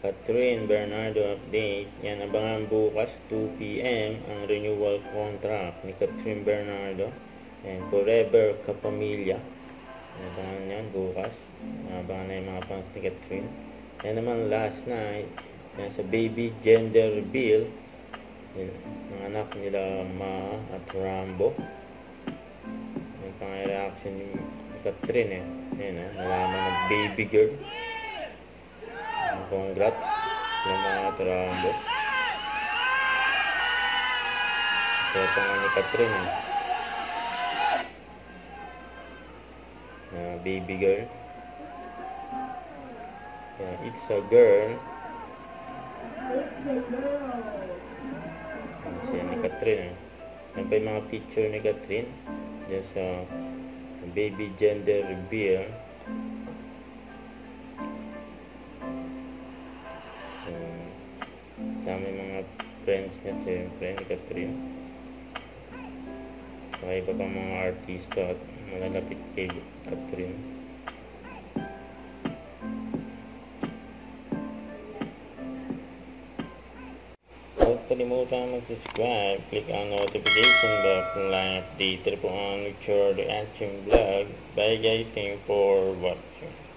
Kathryn Bernardo update. Yan, abangan bukas 2 PM ang renewal contract ni Kathryn Bernardo and Forever Kapamilya. Abangan yan bukas. Abangan na yung mga fans ni Kathryn. Yan naman last night, yan, sa baby gender reveal ng anak nila Ma at Rambo. Yung pang-reaction ni Kathryn eh. Yan, nalaman ng baby girl. Congrats sa mga Rambo. So, ito nga ni Kathryn. Baby girl. Yeah, it's a girl. Siya ni Kathryn. Yan pa yung mga picture ni Kathryn. Diyan sa baby gender reveal. Sa aming mga friends niya, siyempre, ni Kathryn. Saka iba pang mga artista at malalapit kay Kathryn. Huwag kalimutan mag-subscribe, click ang notification bell kung lang updated po ang Richard Reaction VLOG. Bye guys, thank you for watching.